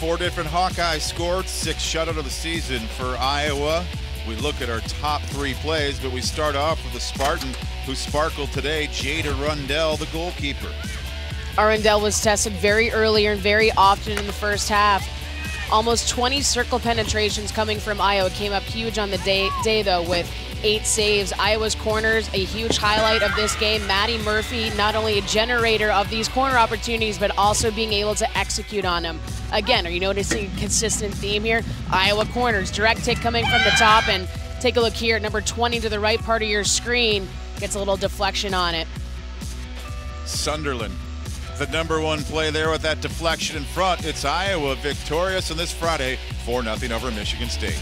Four different Hawkeyes scored, 6 shutout of the season for Iowa. We look at our top 3 plays, but we start off with the Spartan who sparkled today, Jada Rundell, the goalkeeper. Rundell was tested very early and very often in the first half. Almost 20 circle penetrations coming from Iowa. Came up huge on the day though, with 8 saves. Iowa's corners, a huge highlight of this game. Maddie Murphy, not only a generator of these corner opportunities, but also being able to execute on them. Again, are you noticing a consistent theme here? Iowa corners, direct hit coming from the top, and take a look here at number 20 to the right part of your screen. Gets a little deflection on it. Sunderland, the #1 play there with that deflection in front. It's Iowa victorious on this Friday, 4-0 over Michigan State.